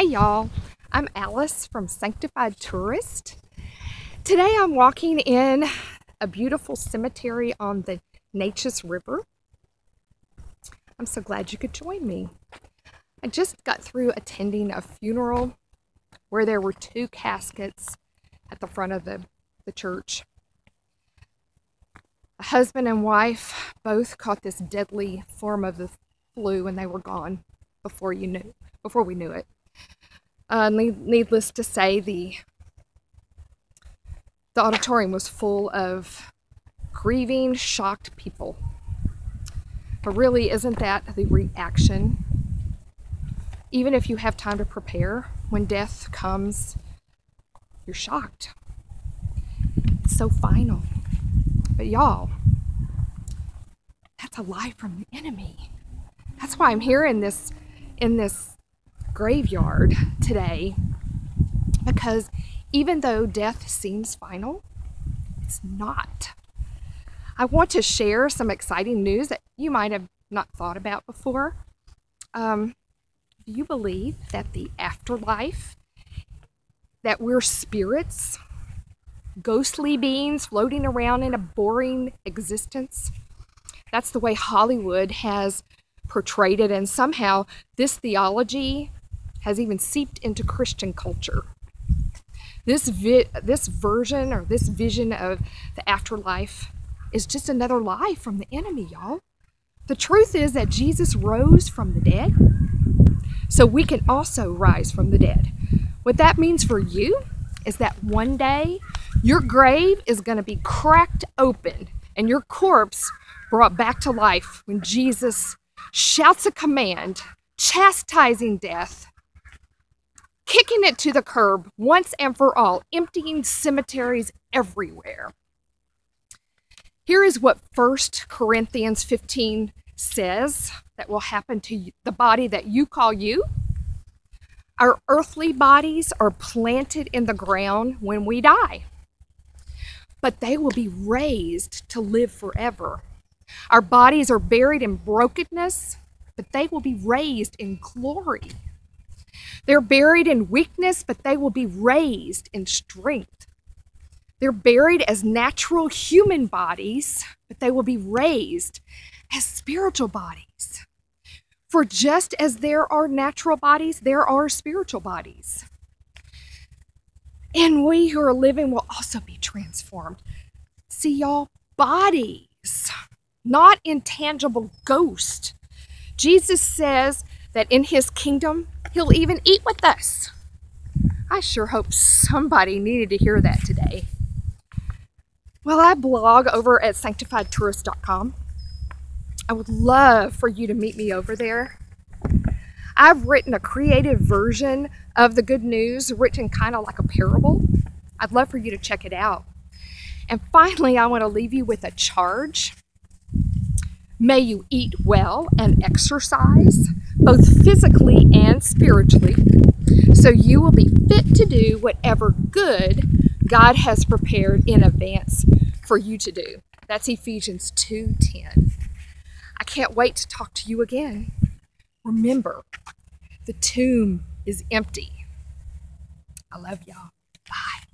Hey y'all, I'm Alice from Sanctified Tourist. Today I'm walking in a beautiful cemetery on the Natchez River. I'm so glad you could join me. I just got through attending a funeral where there were two caskets at the front of the church. A husband and wife both caught this deadly form of the flu and they were gone before we knew it. Needless to say, the auditorium was full of grieving, shocked people. But really, isn't that the reaction? Even if you have time to prepare, when death comes, you're shocked. It's so final. But y'all, that's a lie from the enemy. That's why I'm here in this graveyard today, because even though death seems final, it's not. I want to share some exciting news that you might have not thought about before. Do you believe that the afterlife, that we're spirits, ghostly beings floating around in a boring existence? That's the way Hollywood has portrayed it, and somehow this theology has even seeped into Christian culture. This vision of the afterlife is just another lie from the enemy, y'all. The truth is that Jesus rose from the dead, so we can also rise from the dead. What that means for you is that one day your grave is going to be cracked open and your corpse brought back to life when Jesus shouts a command, chastising death, kicking it to the curb once and for all, emptying cemeteries everywhere. Here is what 1 Corinthians 15 says that will happen to the body that you call you. Our earthly bodies are planted in the ground when we die, but they will be raised to live forever. Our bodies are buried in brokenness, but they will be raised in glory. They're buried in weakness, but they will be raised in strength. They're buried as natural human bodies, but they will be raised as spiritual bodies. For just as there are natural bodies, there are spiritual bodies. And we who are living will also be transformed. See, y'all, bodies, not intangible ghosts. Jesus says that in his kingdom, he'll even eat with us. I sure hope somebody needed to hear that today. Well, I blog over at sanctifiedtourist.com. I would love for you to meet me over there. I've written a creative version of the good news, written kind of like a parable. I'd love for you to check it out. And finally, I want to leave you with a charge. May you eat well and exercise, both physically and spiritually, so you will be fit to do whatever good God has prepared in advance for you to do. That's Ephesians 2:10. I can't wait to talk to you again. Remember, the tomb is empty. I love y'all. Bye.